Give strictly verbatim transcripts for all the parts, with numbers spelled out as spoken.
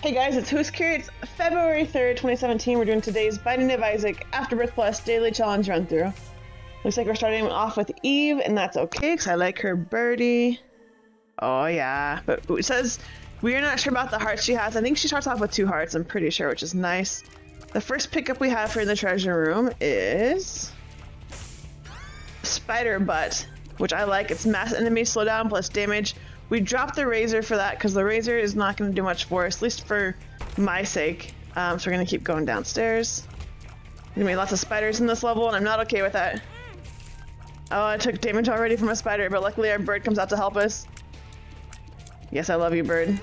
Hey guys, it's Husker. It's February third, twenty seventeen. We're doing today's Binding of Isaac Afterbirth plus Daily Challenge Run Through. Looks like we're starting off with Eve, and that's okay because I like her birdie. Oh yeah. But it says we're not sure about the hearts she has. I think she starts off with two hearts, I'm pretty sure, which is nice. The first pickup we have for the treasure room is Spider Butt, which I like. It's mass enemy slowdown plus damage. We dropped the Razor for that because the Razor is not going to do much for us, at least for my sake. Um, so we're going to keep going downstairs. There's going to be lots of spiders in this level, and I'm not okay with that. Oh, I took damage already from a spider, but luckily our bird comes out to help us. Yes, I love you, bird.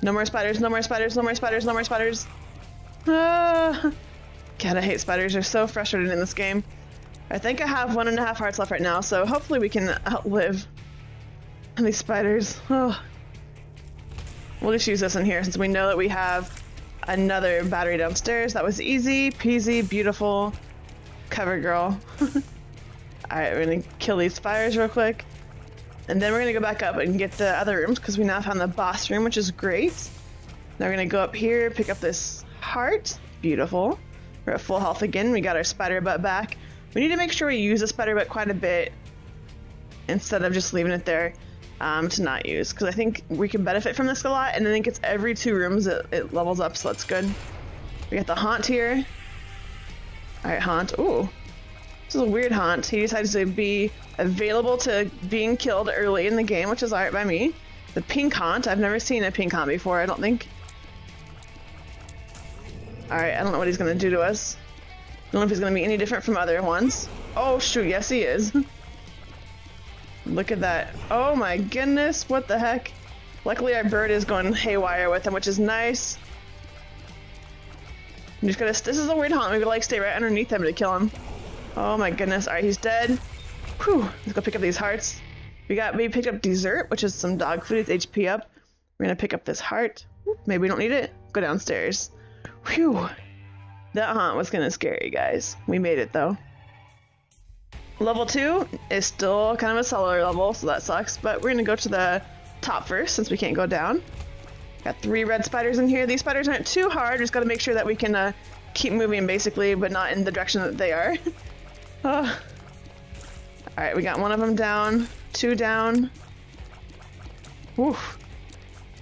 No more spiders, no more spiders, no more spiders, no more spiders. Ah. God, I hate spiders. They're so frustrating in this game. I think I have one and a half hearts left right now, so hopefully we can outlive these spiders. Oh. We'll just use this in here since we know that we have another battery downstairs. That was easy peasy, beautiful cover girl. Alright, we're gonna kill these spiders real quick. And then we're gonna go back up and get the other rooms because we now found the boss room, which is great. Now we're gonna go up here, pick up this heart. Beautiful. We're at full health again. We got our spider butt back. We need to make sure we use the spider butt quite a bit instead of just leaving it there. Um, to not use, because I think we can benefit from this a lot, and I think it's every two rooms it, it levels up, so that's good. We got the Haunt here. Alright, Haunt. Ooh. This is a weird Haunt. He decides to be available to being killed early in the game, which is alright by me. The pink Haunt. I've never seen a pink Haunt before, I don't think. Alright, I don't know what he's going to do to us. I don't know if he's going to be any different from other ones. Oh shoot, yes he is. Look at that. Oh my goodness, what the heck. Luckily our bird is going haywire with him, which is nice. I'm just gonna, this is a weird Haunt. We could like stay right underneath him to kill him. Oh my goodness, alright, he's dead. Whew, let's go pick up these hearts. We got, we picked up dessert, which is some dog food. It's H P up. We're gonna pick up this heart. Maybe we don't need it. Go downstairs. Whew. That Haunt was kinda scary, guys. We made it though. Level two is still kind of a cellar level, so that sucks, but we're gonna go to the top first since we can't go down. Got three red spiders in here. These spiders aren't too hard, just gotta make sure that we can uh, keep moving basically, but not in the direction that they are. Oh. Alright, we got one of them down, two down. Woof.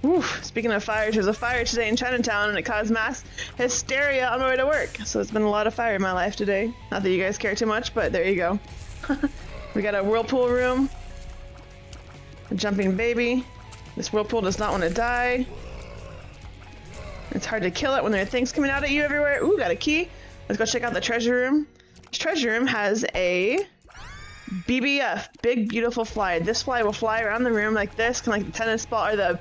Woof. Speaking of fires, there's a fire today in Chinatown and it caused mass hysteria on my way to work, so it's been a lot of fire in my life today. Not that you guys care too much, but there you go. We got a whirlpool room. A jumping baby. This whirlpool does not want to die. It's hard to kill it when there are things coming out at you everywhere. Ooh, got a key. Let's go check out the treasure room. This treasure room has a B B F, big beautiful fly. This fly will fly around the room like this, kind of like the tennis ball or the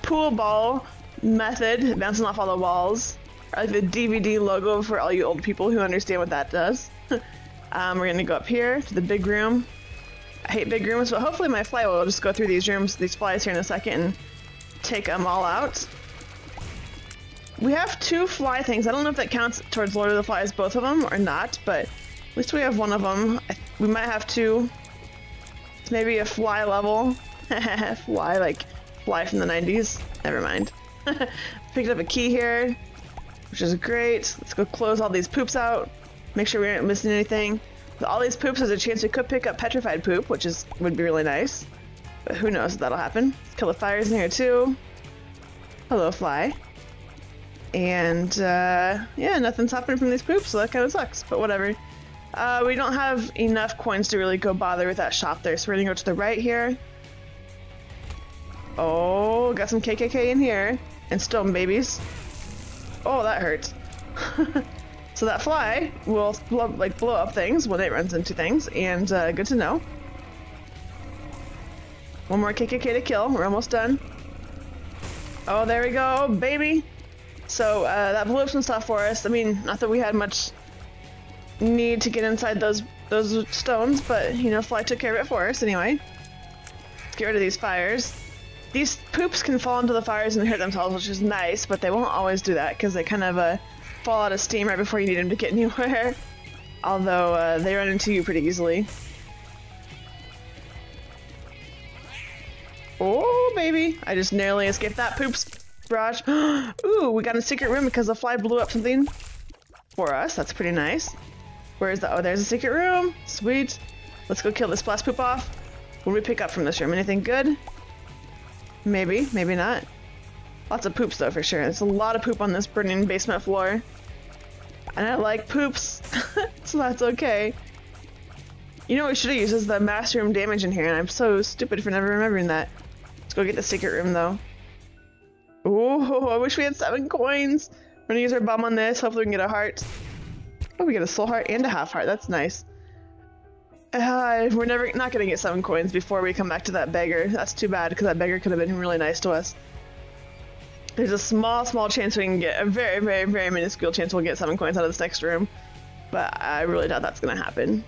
pool ball method, bouncing off all the walls. Or like the D V D logo for all you old people who understand what that does. Um, we're gonna go up here to the big room. I hate big rooms, but hopefully my fly will just go through these rooms, these flies here in a second, and take them all out. We have two fly things. I don't know if that counts towards Lord of the Flies, both of them, or not, but at least we have one of them. I, we might have two. It's maybe a fly level. Fly, like fly from the nineties. Never mind. Picked up a key here, which is great. Let's go close all these poops out. Make sure we aren't missing anything. With all these poops, there's a chance we could pick up petrified poop, which is would be really nice. But who knows if that'll happen. Let's kill the fires in here too. Hello, fly. And uh, yeah, nothing's happening from these poops, so that kind of sucks, but whatever. Uh, we don't have enough coins to really go bother with that shop there, so we're gonna go to the right here. Oh, got some K K K in here. And stone babies. Oh, that hurts. So that fly will blow, like blow up things when it runs into things, and uh, good to know. One more K K K to kill. We're almost done. Oh, there we go, baby. So uh, that blew up some stuff for us. I mean, not that we had much need to get inside those those stones, but you know, fly took care of it for us anyway. Let's get rid of these fires. These poops can fall into the fires and hurt themselves, which is nice, but they won't always do that because they kind of uh, fall out of steam right before you need them to get anywhere. Although, uh, they run into you pretty easily. Oh, baby! I just narrowly escaped that poops. brush. Ooh, we got a secret room because a fly blew up something for us. That's pretty nice. Where is the... Oh, there's a secret room. Sweet. Let's go kill this blast poop off. What do we pick up from this room? Anything good? Maybe. Maybe not. Lots of poops, though, for sure. There's a lot of poop on this burning basement floor. And I like poops, so that's okay. You know what we should have used is the mass room damage in here, and I'm so stupid for never remembering that. Let's go get the secret room, though. Ooh, I wish we had seven coins. We're gonna use our bomb on this. Hopefully we can get a heart. Oh, we get a soul heart and a half heart. That's nice. Uh, we're never not gonna get seven coins before we come back to that beggar. That's too bad, because that beggar could have been really nice to us. There's a small, small chance we can get, a very, very, very minuscule chance we'll get seven coins out of this next room. But I really doubt that's gonna happen.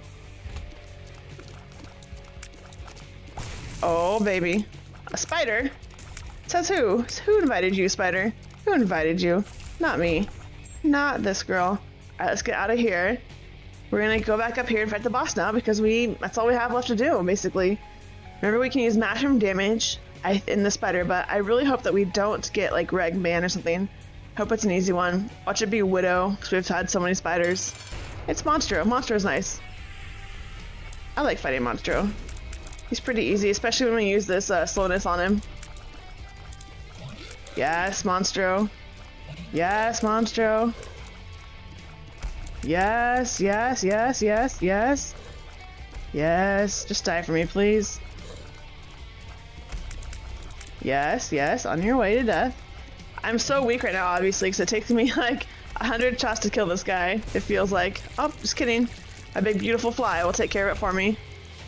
Oh, baby. A spider? Says who? Who invited you, spider? Who invited you? Not me. Not this girl. Alright, let's get out of here. We're gonna go back up here and fight the boss now, because we, that's all we have left to do, basically. Remember, we can use mushroom damage. I, in the spider, but I really hope that we don't get like Ragman or something. Hope it's an easy one. Watch it be Widow, because we've had so many spiders. It's Monstro. Monstro's nice. I like fighting Monstro. He's pretty easy, especially when we use this uh, slowness on him. Yes, Monstro. Yes, Monstro. Yes, yes, yes, yes, yes. Yes, just die for me, please. Yes, yes, on your way to death. I'm so weak right now, obviously, because it takes me like a hundred shots to kill this guy. It feels like. Oh, just kidding. A big, beautiful fly will take care of it for me.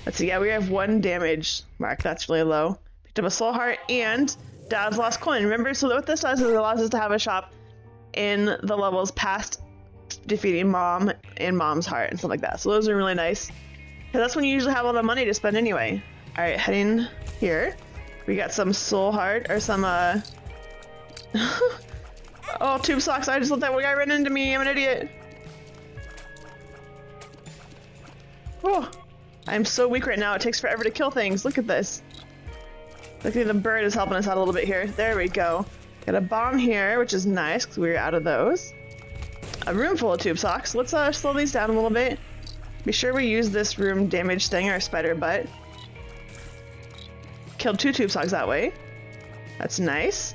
Let's see, yeah, we have one damage mark. That's really low. Picked up a soul heart and Dad's Last Coin. Remember, so what this does is it allows us to have a shop in the levels past defeating Mom and Mom's heart and stuff like that. So those are really nice, because that's when you usually have all the money to spend anyway. All right, heading here. We got some soul heart, or some, uh... oh, tube socks, I just let that one guy run into me, I'm an idiot! Oh, I'm so weak right now, it takes forever to kill things, look at this. Luckily the bird is helping us out a little bit here, there we go. Got a bomb here, which is nice, because we were out of those. A room full of tube socks, let's uh, slow these down a little bit. Be sure we use this room damage thing, our spider butt. Killed two tube socks that way. That's nice.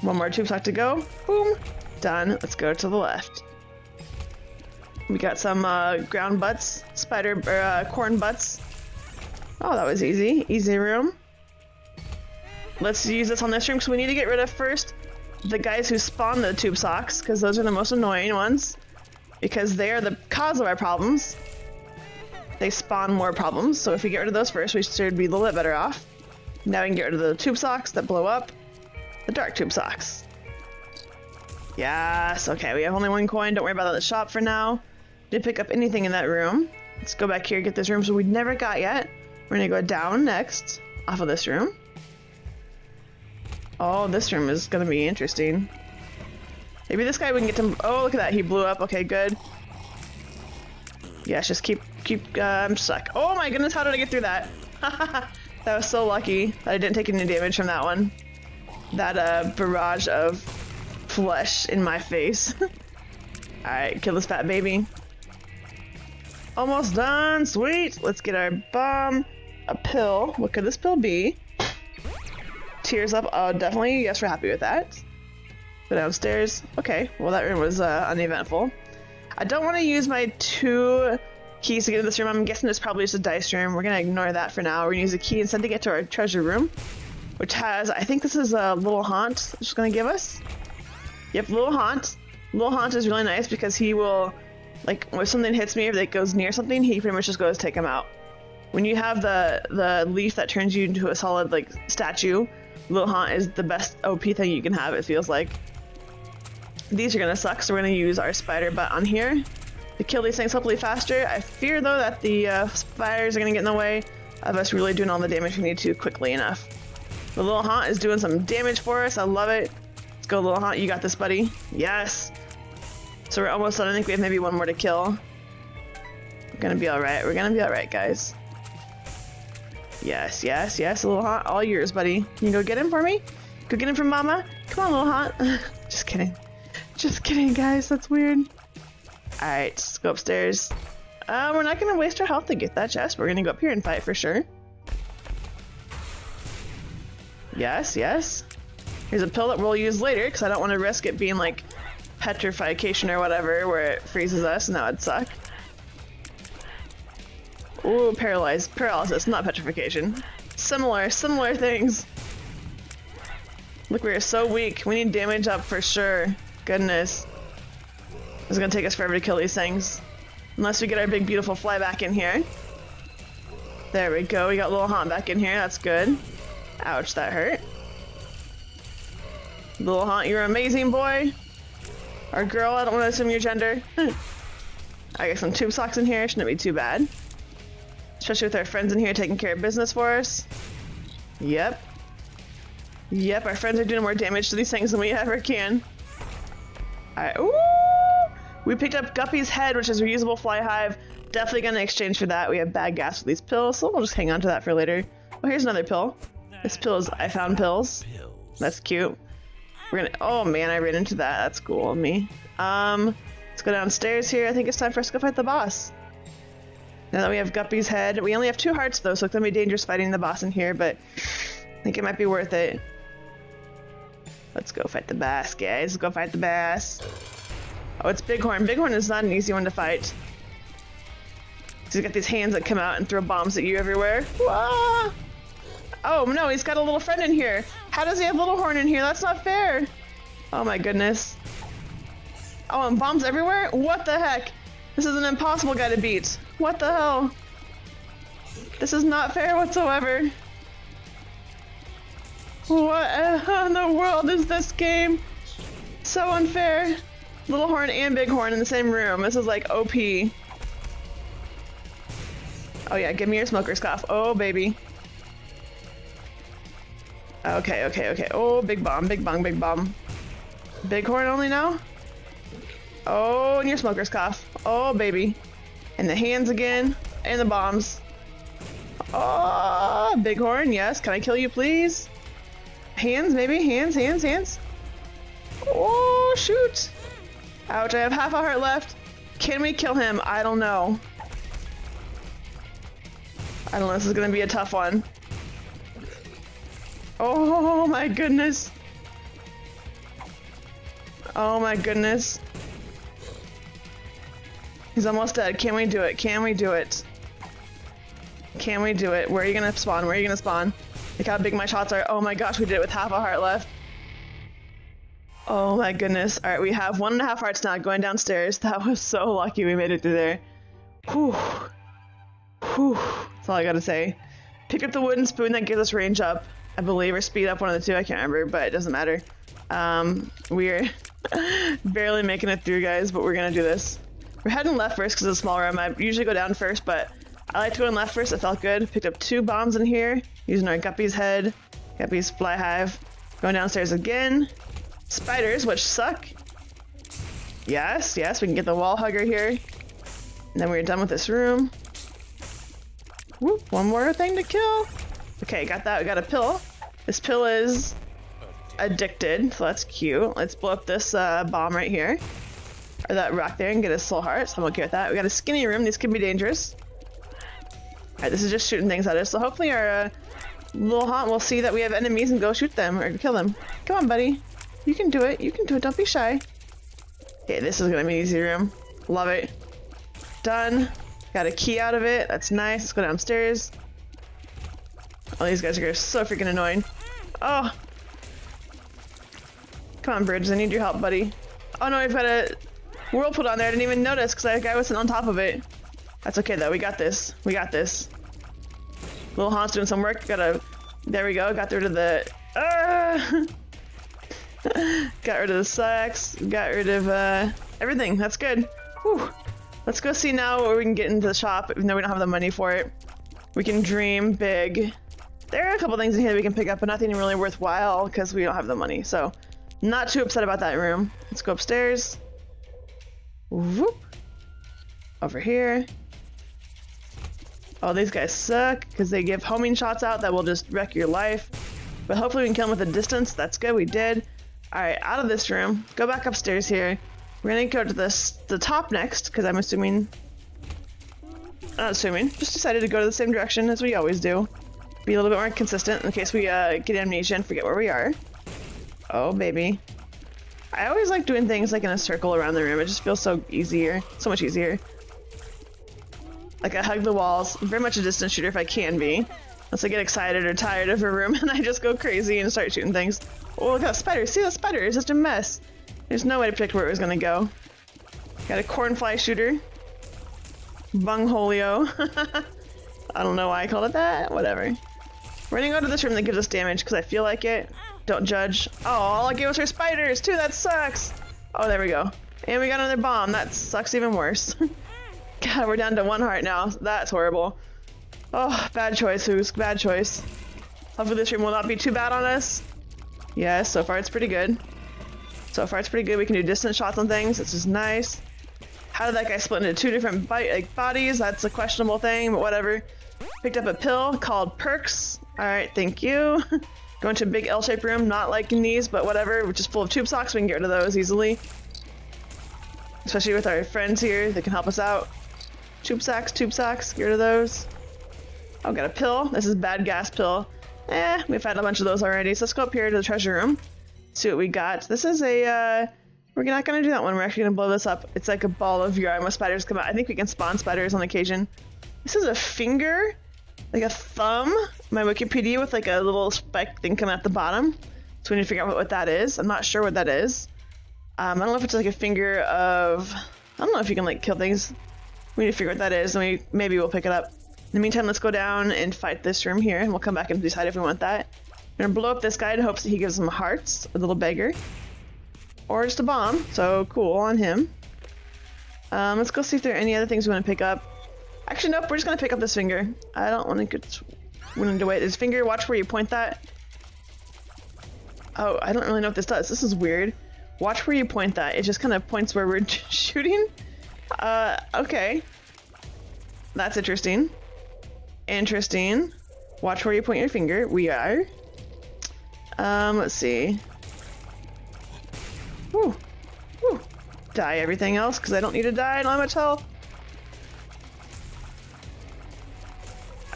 One more tube sock to go. Boom. Done. Let's go to the left. We got some uh, ground butts, spider or, uh, corn butts. Oh, that was easy. Easy room. Let's use this on this room because we need to get rid of first the guys who spawn the tube socks, because those are the most annoying ones, because they are the cause of our problems. They spawn more problems, so if we get rid of those first, we should be a little bit better off. Now we can get rid of the tube socks that blow up. The dark tube socks. Yes, okay, we have only one coin. Don't worry about that at the shop for now. Didn't pick up anything in that room. Let's go back here and get this room so we never got yet. We're gonna go down next, off of this room. Oh, this room is gonna be interesting. Maybe this guy we can get to... Oh, look at that, he blew up. Okay, good. Yes, just keep... Keep, uh, I'm stuck. Oh my goodness, how did I get through that? That was so lucky that I didn't take any damage from that one. That uh, barrage of flesh in my face. Alright, kill this fat baby. Almost done, sweet! Let's get our bomb. A pill. What could this pill be? Tears up. Oh, definitely. Yes, we're happy with that. Go downstairs. Okay, well that room was uh, uneventful. I don't want to use my two... keys to get in this room. I'm guessing it's probably just a dice room. We're gonna ignore that for now. We're gonna use a key instead to get to our treasure room, which has, I think this is a Lil Haunt it's gonna give us. Yep, Lil Haunt. Lil Haunt is really nice because he will, like, if something hits me or that goes near something, he pretty much just goes take him out. When you have the, the leaf that turns you into a solid, like, statue, Lil Haunt is the best O P thing you can have, it feels like. These are gonna suck, so we're gonna use our spider butt on here to kill these things hopefully faster. I fear though that the uh, spiders are gonna get in the way of us really doing all the damage we need to quickly enough. The Lil Haunt is doing some damage for us. I love it. Let's go, Lil Haunt. You got this, buddy. Yes. So we're almost done. I think we have maybe one more to kill. We're gonna be all right. We're gonna be all right, guys. Yes, yes, yes. Lil Haunt, all yours, buddy. Can you go get him for me? Go get him for Mama. Come on, Lil Haunt. Just kidding. Just kidding, guys. That's weird. Alright, let's go upstairs. Uh, we're not going to waste our health to get that chest. We're going to go up here and fight for sure. Yes, yes. Here's a pill that we'll use later, because I don't want to risk it being like petrification or whatever, where it freezes us, and that would suck. Ooh, paralyzed. Paralysis, not petrification. Similar, similar things. Look, we are so weak. We need damage up for sure. Goodness. It's gonna take us forever to kill these things. Unless we get our big, beautiful fly back in here. There we go. We got Lil Haunt back in here. That's good. Ouch, that hurt. Lil Haunt, you're amazing, boy. Or girl, I don't want to assume your gender. I got some tube socks in here. Shouldn't be too bad. Especially with our friends in here taking care of business for us. Yep. Yep, our friends are doing more damage to these things than we ever can. Alright, ooh! We picked up Guppy's Head, which is a reusable fly hive. Definitely gonna exchange for that. We have bad gas for these pills, so we'll just hang on to that for later. Oh, here's another pill. This pill is I found pills. That's cute. We're gonna- oh man, I ran into that. That's cool of me. Um, let's go downstairs here. I think it's time for us to go fight the boss. Now that we have Guppy's Head, we only have two hearts though, so it's gonna be dangerous fighting the boss in here, but I think it might be worth it. Let's go fight the bass, guys. Let's go fight the bass. Oh, it's Bighorn. Bighorn is not an easy one to fight. He's got these hands that come out and throw bombs at you everywhere. Whoa! Oh no, he's got a little friend in here. How does he have Little Horn in here? That's not fair. Oh my goodness. Oh, and bombs everywhere? What the heck? This is an impossible guy to beat. What the hell? This is not fair whatsoever. What in the world is this game? So unfair. Little Horn and Bighorn in the same room. This is like O P. Oh yeah, give me your Smoker's Cough. Oh baby. Okay, okay, okay. Oh, big bomb, big bomb, big bomb. Bighorn only now? Oh, and your Smoker's Cough. Oh baby. And the hands again. And the bombs. Oh, Bighorn, yes. Can I kill you, please? Hands, maybe? Hands, hands, hands. Oh, shoot! Ouch, I have half a heart left. Can we kill him? I don't know. I don't know, this is gonna be a tough one. Oh my goodness. Oh my goodness. He's almost dead. Can we do it? Can we do it? Can we do it? Where are you gonna spawn? Where are you gonna spawn? Look how big my shots are. Oh my gosh, we did it with half a heart left. Oh my goodness. Alright, we have one and a half hearts now going downstairs. That was so lucky we made it through there. Whew. Whew. That's all I gotta say. Pick up the wooden spoon that gives us range up, I believe, or speed up, one of the two. I can't remember, but it doesn't matter. Um, we're barely making it through, guys, but we're gonna do this. We're heading left first because it's a small room. I usually go down first, but I like to go in left first. It felt good. Picked up two bombs in here. Using our Guppy's Head, Guppy's fly hive. Going downstairs again. Spiders, which suck. Yes, yes, we can get the wall hugger here. And then we're done with this room. Whoop, one more thing to kill. Okay, got that. We got a pill. This pill is addicted, so that's cute. Let's blow up this uh, bomb right here. Or that rock there and get a soul heart, so I'm okay with that. We got a skinny room. These could be dangerous. Alright, this is just shooting things at us, so hopefully our uh, Lil Haunt will see that we have enemies and go shoot them, or kill them. Come on, buddy. You can do it. You can do it. Don't be shy. Okay, this is gonna be an easy room. Love it. Done. Got a key out of it. That's nice. Let's go downstairs. Oh, these guys are so freaking annoying. Oh! Come on, Bridges. I need your help, buddy. Oh no, I've got a whirlpool on there. I didn't even notice because that guy wasn't on top of it. That's okay though, we got this. We got this. Lil Haunt's doing some work. Gotta. There we go. Got rid of the. Uh, got rid of the sacks. Got rid of uh, everything. That's good. Whew. Let's go see now where we can get into the shop, even though we don't have the money for it. We can dream big. There are a couple things in here that we can pick up, but nothing really worthwhile because we don't have the money. So, not too upset about that room. Let's go upstairs. Whoop. Over here. Oh, these guys suck because they give homing shots out that will just wreck your life. But hopefully we can kill them with a distance. That's good, we did. Alright, out of this room. Go back upstairs here. We're gonna go to this the top next, because I'm assuming... Not assuming. Just decided to go to the same direction as we always do. Be a little bit more consistent in case we uh, get amnesia and forget where we are. Oh, baby. I always like doing things like in a circle around the room. It just feels so easier. So much easier. Like, I hug the walls. I'm very much a distance shooter if I can be. Unless I get excited or tired of a room and I just go crazy and start shooting things. Oh, look at that spider. See that spider? It's just a mess. There's no way to predict where it was gonna go. Got a cornfly shooter. Bungholio. I don't know why I called it that. Whatever. We're gonna go to this room that gives us damage because I feel like it. Don't judge. Oh, all it gave us are spiders too. That sucks. Oh, there we go. And we got another bomb. That sucks even worse. God, we're down to one heart now. That's horrible. Oh, bad choice, Husk. Bad choice. Hopefully this room will not be too bad on us. Yes, yeah, so far it's pretty good. So far it's pretty good. We can do distance shots on things. This is nice. How did that guy split into two different bite, like, bodies? That's a questionable thing, but whatever. Picked up a pill called Perks. Alright, thank you. Go into a big L-shaped room, not liking these, but whatever, which is full of tube socks. We can get rid of those easily. Especially with our friends here, they can help us out. Tube socks, tube socks, get rid of those. Oh, got a pill. This is bad gas pill. Eh, we've had a bunch of those already, so let's go up here to the treasure room. See what we got. This is a, uh... We're not gonna do that one, we're actually gonna blow this up. It's like a ball of yarn with spiders come out. I think we can spawn spiders on occasion. This is a finger. Like a thumb, my Wikipedia, with like a little spike thing coming at the bottom. So we need to figure out what, what that is. I'm not sure what that is. Um, I don't know if it's like a finger of... I don't know if you can like kill things. We need to figure out what that is, and we maybe we'll pick it up. In the meantime, let's go down and fight this room here, and we'll come back and decide if we want that. We're gonna blow up this guy in hopes that he gives him hearts, a little beggar. Or just a bomb, so cool on him. Um, let's go see if there are any other things we want to pick up. Actually, nope, we're just gonna pick up this finger. I don't want to get... We're gonna wait. This finger, watch where you point that. Oh, I don't really know what this does. This is weird. Watch where you point that. It just kind of points where we're shooting. Uh, okay. That's interesting. Interesting. Watch where you point your finger. We are. Um, let's see. Woo. Woo. Die everything else, because I don't need to die. I don't have much health.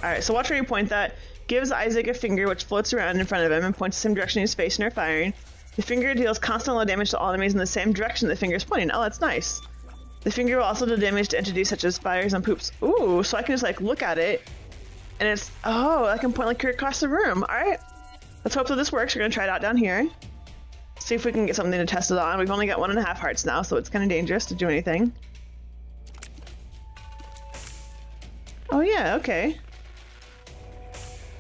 Alright, so watch where you point that. Gives Isaac a finger which floats around in front of him and points the same direction he's facing or firing. The finger deals constant low damage to all enemies in the same direction the finger is pointing. Oh, that's nice. The finger will also do damage to entities such as spiders and poops. Ooh, so I can just like look at it and it's... Oh, I can point like here across the room. Alright. Let's hope that this works. We're gonna try it out down here. See if we can get something to test it on. We've only got one and a half hearts now, so it's kind of dangerous to do anything. Oh yeah, okay.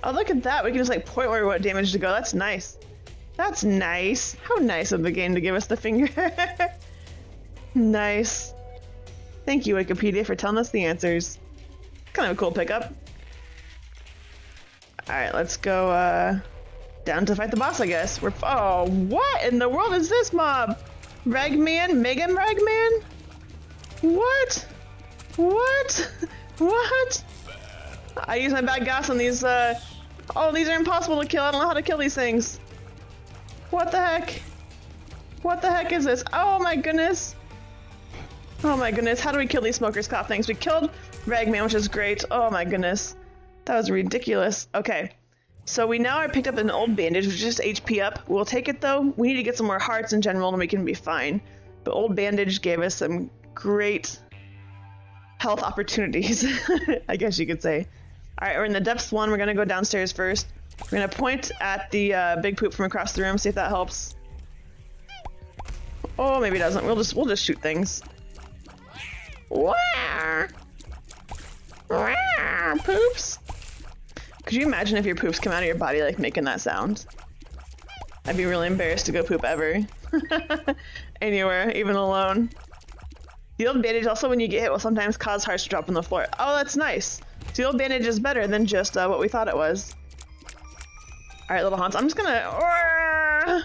Oh, look at that. We can just like point where we want damage to go. That's nice. That's nice. How nice of the game to give us the finger. Nice. Thank you, Wikipedia, for telling us the answers. Kind of a cool pickup. Alright, let's go uh, down to fight the boss, I guess. We're... Oh, what in the world is this mob? Ragman? Megan Ragman? What? What? What? I use my bad gas on these, uh... Oh, these are impossible to kill. I don't know how to kill these things. What the heck? What the heck is this? Oh my goodness. Oh my goodness. How do we kill these Smoker's Cough things? We killed Ragman, which is great. Oh my goodness. That was ridiculous. Okay. So we now are picked up an Old Bandage, which is just H P up. We'll take it though. We need to get some more hearts in general and we can be fine. But Old Bandage gave us some great health opportunities. I guess you could say. Alright, we're in the depths one. We're gonna go downstairs first. We're gonna point at the uh, big poop from across the room, see if that helps. Oh, maybe it doesn't. We'll just we'll just shoot things. Wah! Wah! Poops! Could you imagine if your poops come out of your body like making that sound? I'd be really embarrassed to go poop ever. Anywhere, even alone. The Old Bandage also, when you get hit, will sometimes cause hearts to drop on the floor. Oh, that's nice! The Old Bandage is better than just uh, what we thought it was. Alright, little haunts. I'm just gonna uh,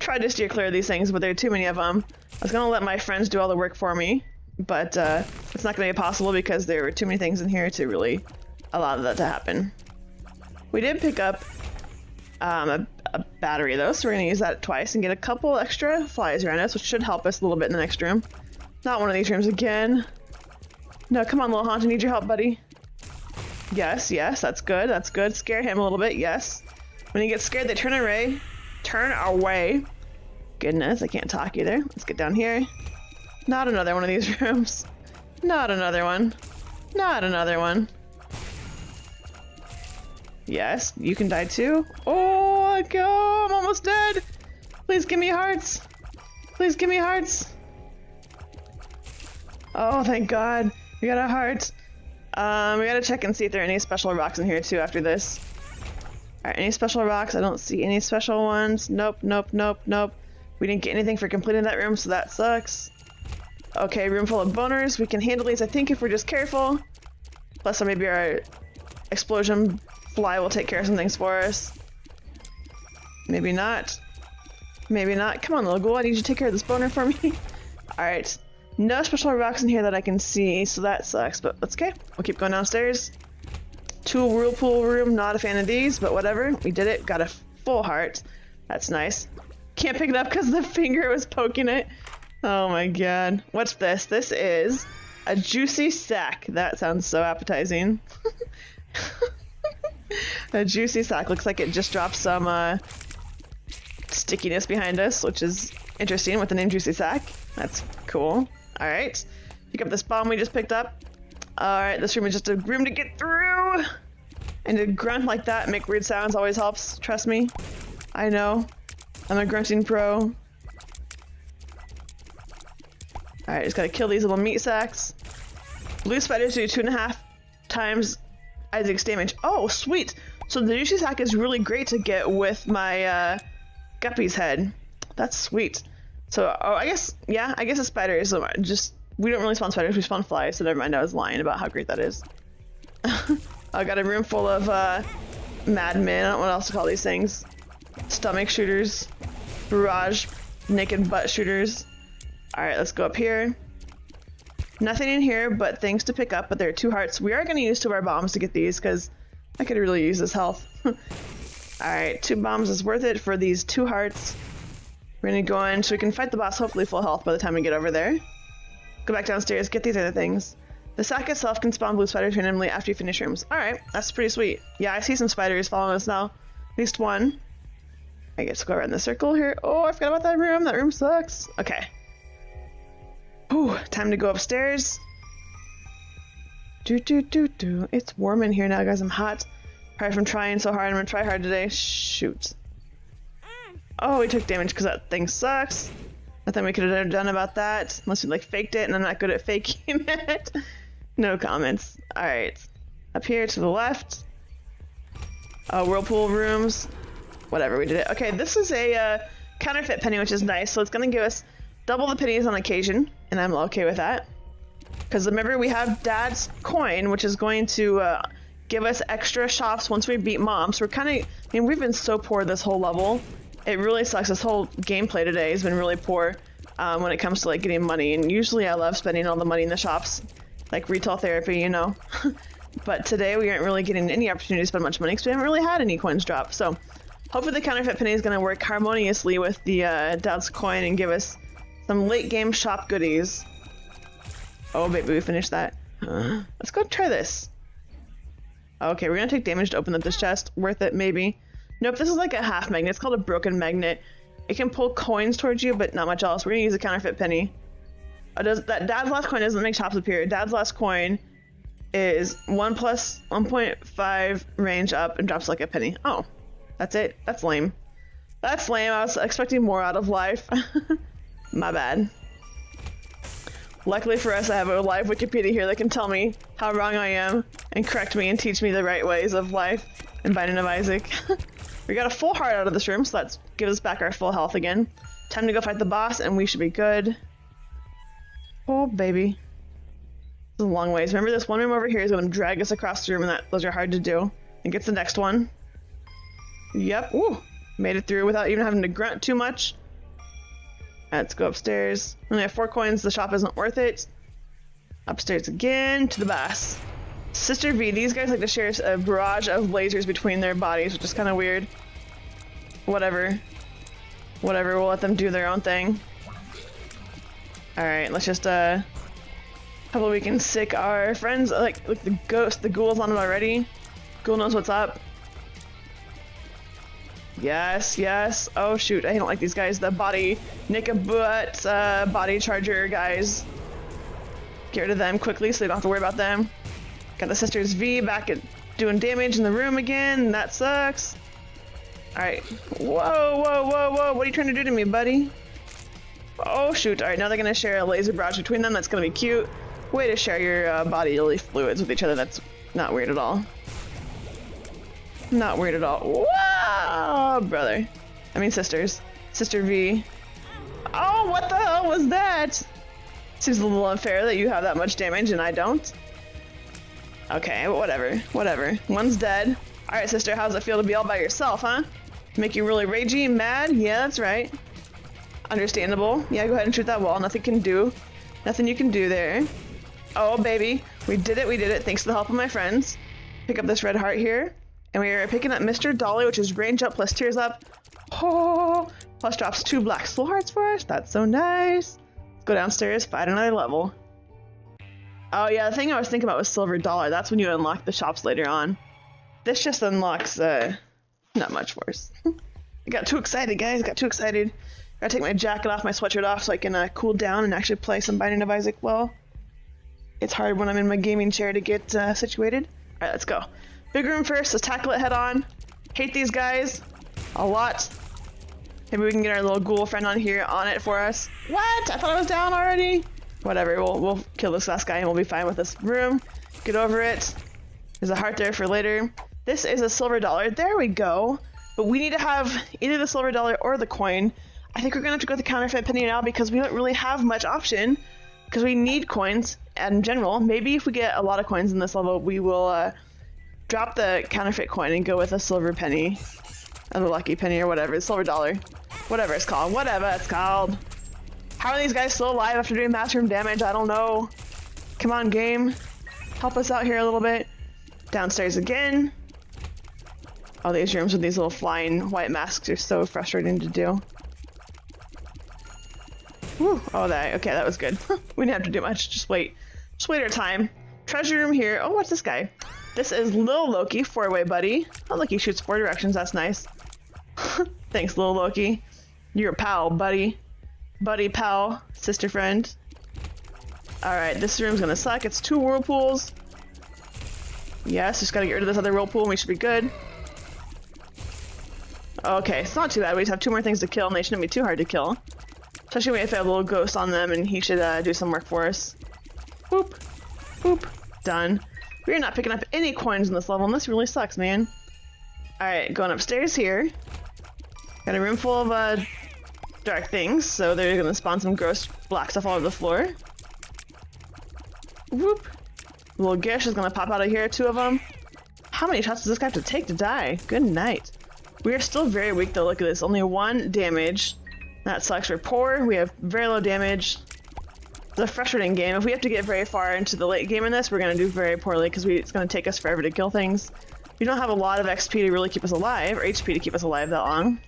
try to steer clear of these things, but there are too many of them. I was gonna let my friends do all the work for me, but uh, it's not gonna be possible because there were too many things in here to really allow that to happen. We did pick up um, a, a battery though, so we're going to use that twice and get a couple extra flies around us, which should help us a little bit in the next room. Not one of these rooms again. No, come on, Lil Haunt, I need your help, buddy. Yes, yes, that's good, that's good. Scare him a little bit, yes. When he gets scared, they turn away. Turn away. Goodness, I can't talk either. Let's get down here. Not another one of these rooms. Not another one. Not another one. Yes, you can die too. Oh, go! I'm almost dead! Please give me hearts! Please give me hearts! Oh, thank God. We got a heart. Um, we gotta check and see if there are any special rocks in here too after this. Alright, any special rocks? I don't see any special ones. Nope, nope, nope, nope. We didn't get anything for completing that room, so that sucks. Okay, room full of boners. We can handle these, I think, if we're just careful. Plus, maybe our explosion fly will take care of some things for us. Maybe not. Maybe not. Come on, little ghoul. I need you to take care of this boner for me. Alright. No special rocks in here that I can see, so that sucks. But that's okay. We'll keep going downstairs. To a whirlpool room. Not a fan of these, but whatever. We did it. Got a full heart. That's nice. Can't pick it up because the finger was poking it. Oh my God. What's this? This is a Juicy Sack. That sounds so appetizing. A Juicy Sack. Looks like it just dropped some uh, stickiness behind us, which is interesting with the name Juicy Sack. That's cool. Alright. Pick up this bomb we just picked up. Alright, this room is just a room to get through. And to grunt like that and make weird sounds always helps. Trust me. I know. I'm a grunting pro. Alright, just gotta kill these little meat sacks. Blue spiders do two and a half times Isaac's damage. Oh, sweet! So the Juicy Sack is really great to get with my uh, Guppy's Head. That's sweet. So, oh, I guess, yeah, I guess a spider is just, we don't really spawn spiders, we spawn flies, so never mind, I was lying about how great that is. I got a room full of uh, madmen, I don't know what else to call these things. Stomach shooters, barrage, naked butt shooters. Alright, let's go up here. Nothing in here but things to pick up, but there are two hearts. We are going to use two of our bombs to get these, because I could really use this health. Alright, two bombs is worth it for these two hearts. We're going to go in so we can fight the boss, hopefully full health by the time we get over there. Go back downstairs, get these other things. The sack itself can spawn blue spiders randomly after you finish rooms. Alright, that's pretty sweet. Yeah, I see some spiders following us now. At least one. I guess we'll go around the circle here. Oh, I forgot about that room. That room sucks. Okay. Ooh, time to go upstairs. Do do do do. It's warm in here now, guys. I'm hot. Probably from trying so hard. I'm gonna try hard today. Shoot. Oh, we took damage because that thing sucks. Nothing we could have done about that unless we like faked it, and I'm not good at faking it. No comments. All right, up here to the left. Uh, whirlpool rooms. Whatever, we did it. Okay, this is a uh, counterfeit penny, which is nice. So it's gonna give us double the pennies on occasion, and I'm okay with that. Because remember, we have Dad's coin, which is going to uh, give us extra shops once we beat Mom. So we're kind of, I mean, we've been so poor this whole level. It really sucks. This whole gameplay today has been really poor um, when it comes to like getting money. And usually I love spending all the money in the shops, like retail therapy, you know. But today we aren't really getting any opportunity to spend much money because we haven't really had any coins drop. So hopefully the counterfeit penny is going to work harmoniously with the uh, Dad's coin and give us some late game shop goodies. Oh, baby, we finished that. Huh. Let's go try this. Okay, we're gonna take damage to open up this chest. Worth it, maybe. Nope, this is like a half magnet. It's called a broken magnet. It can pull coins towards you, but not much else. We're gonna use a counterfeit penny. Oh, does that Dad's last coin doesn't make shops appear. Dad's last coin is one plus one point five range up and drops like a penny. Oh, that's it. That's lame. That's lame. I was expecting more out of life. My bad. Luckily for us, I have a live Wikipedia here that can tell me how wrong I am and correct me and teach me the right ways of life in Binding of Isaac. We got a full heart out of this room, so that gives us back our full health again. Time to go fight the boss, and we should be good. Oh, baby. This is a long ways. Remember, this one room over here is going to drag us across the room, and that, those are hard to do. And gets the next one. Yep. Ooh. Made it through without even having to grunt too much. Let's go upstairs. We only have four coins. The shop isn't worth it. Upstairs again to the boss. Sister V. These guys like to share a barrage of lasers between their bodies, which is kind of weird. whatever. Whatever, we'll let them do their own thing. Alright, let's just, uh... hopefully we can sick our friends. Like, like the ghost, the ghoul's on him already. Ghoul knows what's up. Yes, yes. Oh shoot, I don't like these guys. The body, Nickabutt, uh, body charger guys. Get rid of them quickly so they don't have to worry about them. Got the Sisters V back at doing damage in the room again. That sucks. Alright. Whoa, whoa, whoa, whoa. What are you trying to do to me, buddy? Oh shoot. Alright, now they're gonna share a laser barrage between them. That's gonna be cute. Way to share your uh, bodily fluids with each other. That's not weird at all. Not weird at all. Whoa, brother. I mean sisters. Sister V. Oh, what the hell was that? Seems a little unfair that you have that much damage and I don't. Okay, whatever. Whatever. One's dead. Alright, sister, how's it feel to be all by yourself, huh? Make you really ragey and mad? Yeah, that's right. Understandable. Yeah, go ahead and shoot that wall. Nothing can do. Nothing you can do there. Oh, baby. We did it, we did it. Thanks to the help of my friends. Pick up this red heart here. And we are picking up Mister Dolly, which is range up plus tears up. Oh, plus drops two black soul hearts for us. That's so nice. Let's go downstairs, find another level. Oh yeah, the thing I was thinking about was Silver Dollar. That's when you unlock the shops later on. This just unlocks, uh, not much worse. I got too excited, guys. Got too excited. Gotta take my jacket off, my sweatshirt off, so I can uh, cool down and actually play some Binding of Isaac. Well, it's hard when I'm in my gaming chair to get uh, situated. All right, let's go. Big room first, let's tackle it head on. Hate these guys a lot. Maybe we can get our little ghoul friend on here on it for us. What? I thought I was down already. Whatever, we'll, we'll kill this last guy and we'll be fine with this room. Get over it. There's a heart there for later. This is a silver dollar. There we go. But we need to have either the silver dollar or the coin. I think we're gonna have to go with the counterfeit penny now because we don't really have much option because we need coins in general. Maybe if we get a lot of coins in this level, we will uh, drop the counterfeit coin and go with a silver penny, or the lucky penny or whatever, silver dollar, whatever it's called, whatever it's called. How are these guys still alive after doing mass room damage? I don't know. Come on, game, help us out here a little bit. Downstairs again. All these rooms with these little flying white masks are so frustrating to do. Whew. Oh, that okay, that was good. We didn't have to do much. Just wait, just wait our time. Treasure room here. Oh, what's this guy? This is Lil Loki, four-way buddy. Oh, look, he shoots four directions. That's nice. Thanks, Lil Loki. You're a pal, buddy. Buddy, pal, sister friend. Alright, this room's gonna suck. It's two whirlpools. Yes, just gotta get rid of this other whirlpool and we should be good. Okay, it's not too bad. We just have two more things to kill and they shouldn't be too hard to kill. Especially if we have a little ghost on them and he should uh, do some work for us. Boop. Boop. Done. We're not picking up any coins in this level, and this really sucks, man. Alright, going upstairs here. Got a room full of uh, dark things, so they're going to spawn some gross black stuff all over the floor. Whoop. Little Gish is going to pop out of here, two of them. How many shots does this guy have to take to die? Good night. We are still very weak, though. Look at this. Only one damage. That sucks. We're poor. We have very low damage. It's a frustrating game. If we have to get very far into the late game in this, we're going to do very poorly because it's going to take us forever to kill things. We don't have a lot of X P to really keep us alive, or H P to keep us alive that long.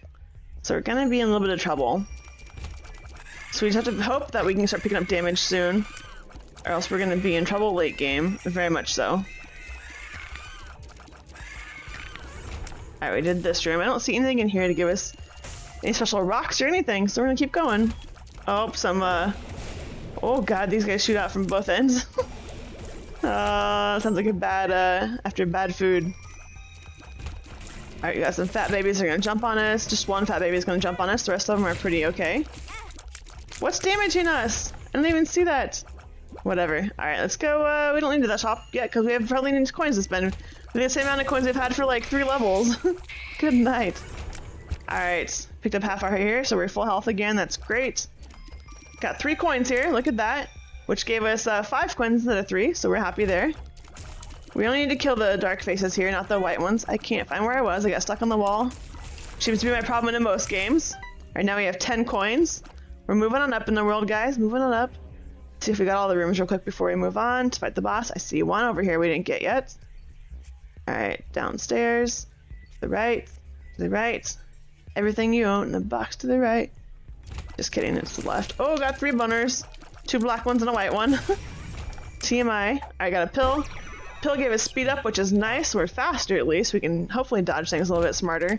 So we're going to be in a little bit of trouble. So we just have to hope that we can start picking up damage soon, or else we're going to be in trouble late game, very much so. Alright, we did this room. I don't see anything in here to give us any special rocks or anything, so we're going to keep going. Oh, some, uh... oh god, these guys shoot out from both ends. uh, sounds like a bad, uh, after bad food. Alright, we got some fat babies that are gonna jump on us. Just one fat baby is gonna jump on us. The rest of them are pretty okay. What's damaging us? I don't even see that. Whatever. Alright, let's go. Uh, we don't need to that shop yet because we have hardly any coins to spend. We have the same amount of coins we've had for like three levels. Good night. Alright, picked up half our hair, so we're full health again. That's great. Got three coins here, look at that, which gave us uh, five coins instead of three, so we're happy there. We only need to kill the dark faces here, not the white ones. I can't find where I was, I got stuck on the wall. Seems to be my problem in most games. Right now we have ten coins. We're moving on up in the world, guys, moving on up. Let's see if we got all the rooms real quick before we move on to fight the boss. I see one over here we didn't get yet. Alright, downstairs, to the right, to the right, Everything you own in the box to the right. Just kidding, it's the left. Oh, got three boners. Two black ones and a white one. T M I. I got a pill. Pill gave us speed up, which is nice. We're faster at least. We can hopefully dodge things a little bit smarter.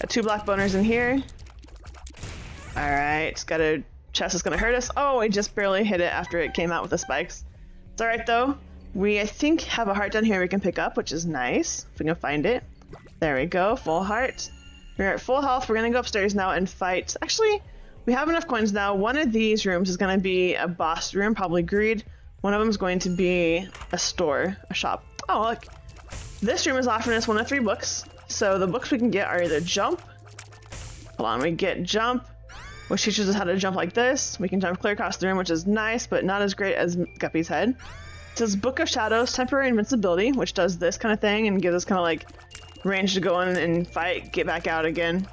Got two black boners in here. Alright, got a chest that's gonna hurt us. Oh, I just barely hit it after it came out with the spikes. It's alright though. We, I think, have a heart down here we can pick up, which is nice. If we can find it. There we go, full heart. We're at full health. We're gonna go upstairs now and fight. Actually, we have enough coins now. One of these rooms is gonna be a boss room, probably greed. One of them is going to be a store, a shop. Oh, look. This room is offering us one of three books. So the books we can get are either jump. Hold on, we get jump, which teaches us how to jump like this. We can jump clear across the room, which is nice, but not as great as Guppy's Head. It says Book of Shadows, temporary invincibility, which does this kind of thing and gives us kind of like range to go in and fight, get back out again.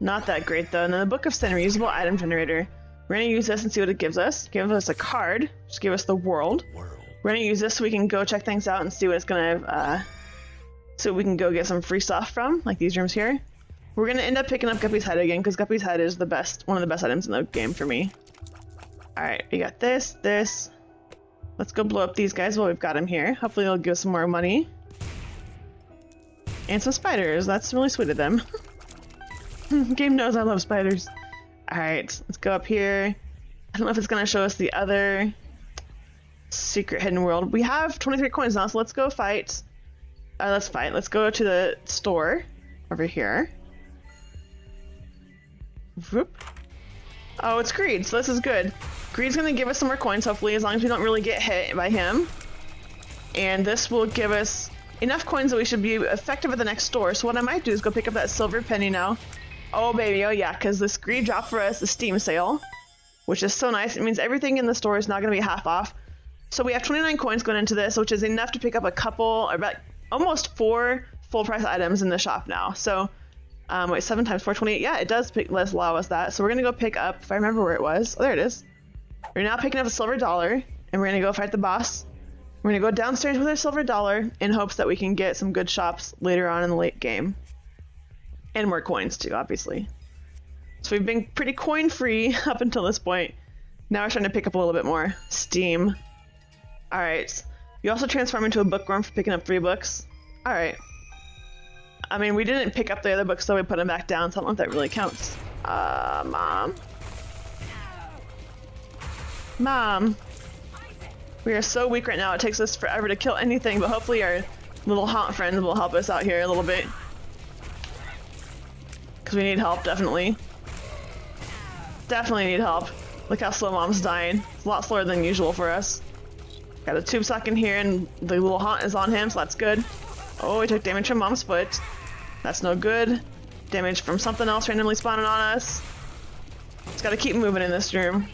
Not that great though. And then the Book of Sin, reusable item generator. We're gonna use this and see what it gives us. Give us a card, just give us the world. world. We're gonna use this so we can go check things out and see what it's gonna, uh, so we can go get some free stuff from, like these rooms here. We're gonna end up picking up Guppy's Head again because Guppy's Head is the best, one of the best items in the game for me. All right, we got this, this. Let's go blow up these guys while we've got them here. Hopefully they'll give us some more money. And some spiders, that's really sweet of them. Game knows I love spiders. Alright, let's go up here. I don't know if it's going to show us the other secret hidden world. We have twenty-three coins now, so let's go fight. Uh, let's fight. Let's go to the store over here. Whoop. Oh, it's Greed, so this is good. Greed's going to give us some more coins, hopefully, as long as we don't really get hit by him. And this will give us enough coins that we should be effective at the next store. So what I might do is go pick up that silver penny now. Oh baby, oh yeah, because this greed drop for us is Steam Sale, which is so nice. It means everything in the store is not going to be half off. So we have twenty-nine coins going into this, which is enough to pick up a couple, or about almost four full price items in the shop now. So, um, wait, seven times four, twenty-eight. Yeah, it does pick, let's allow us that. So we're going to go pick up, if I remember where it was. Oh, there it is. We're now picking up a silver dollar, and we're going to go fight the boss. We're going to go downstairs with our silver dollar in hopes that we can get some good shops later on in the late game. And more coins too, obviously. So we've been pretty coin free up until this point. Now we're starting to pick up a little bit more steam. All right. You also transform into a bookworm for picking up three books. All right. I mean, we didn't pick up the other books, so we put them back down. So I don't know if that really counts. Uh, mom. Mom. We are so weak right now. It takes us forever to kill anything, but hopefully our little haunt friends will help us out here a little bit. We need help, definitely. Definitely need help. Look how slow mom's dying. It's a lot slower than usual for us. Got a tube sock in here and the little haunt is on him, so that's good. Oh, he took damage from mom's foot. That's no good. Damage from something else randomly spawning on us. Just gotta keep moving in this room.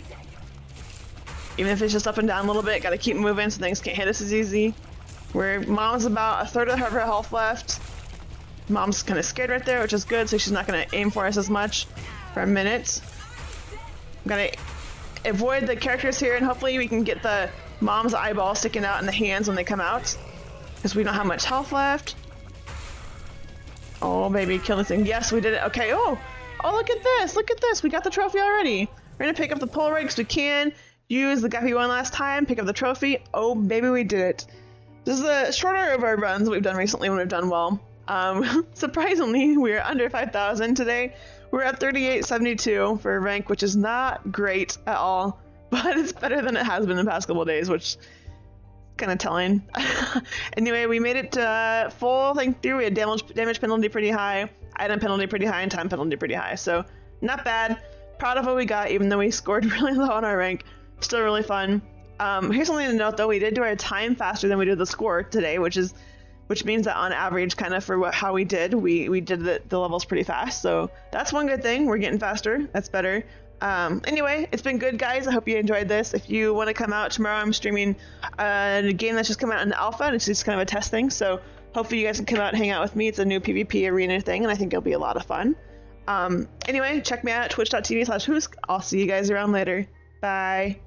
Even if it's just up and down a little bit, gotta keep moving so things can't hit us as easy. Where mom's about a third of her health left. Mom's kind of scared right there, which is good, so she's not going to aim for us as much for a minute. I'm going to avoid the characters here, and hopefully we can get the mom's eyeball sticking out in the hands when they come out, because we don't have much health left. Oh, baby, kill this thing. Yes, we did it. Okay, oh, oh, look at this. Look at this. We got the trophy already. We're going to pick up the Polaroid because we can. Use the Guppy one last time. Pick up the trophy. Oh, baby, we did it. This is the shorter of our runs that we've done recently when we've done well. Um, surprisingly, we are under five thousand today. We're at thirty-eight seventy-two for rank, which is not great at all, but it's better than it has been the past couple of days, which is kind of telling. Anyway, we made it to uh, full thing through. We had damage, damage penalty pretty high, item penalty pretty high, and time penalty pretty high. So not bad. Proud of what we got, even though we scored really low on our rank. Still really fun. Um, here's something to note, though. We did do our time faster than we did the score today, which is which means that on average, kind of for what, how we did, we, we did the, the levels pretty fast. So that's one good thing. We're getting faster. That's better. Um, anyway, it's been good, guys. I hope you enjoyed this. If you want to come out tomorrow, I'm streaming a game that's just come out in alpha, and it's just kind of a test thing. So hopefully you guys can come out and hang out with me. It's a new PvP arena thing, and I think it'll be a lot of fun. Um, anyway, check me out at twitch dot t v slash husk. I'll see you guys around later. Bye.